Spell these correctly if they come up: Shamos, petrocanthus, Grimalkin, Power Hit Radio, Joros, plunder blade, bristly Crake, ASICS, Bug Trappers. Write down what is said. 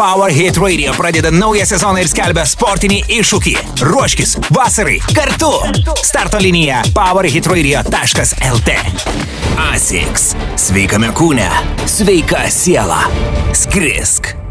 Power Hit Radio pradeda naują sezoną ir skelbia sportinį iššūkį. Ruoškis vasarai kartu. Starto linija powerhitradio.lt. ASICS. Sveikame kūne, sveika siela. Skrisk.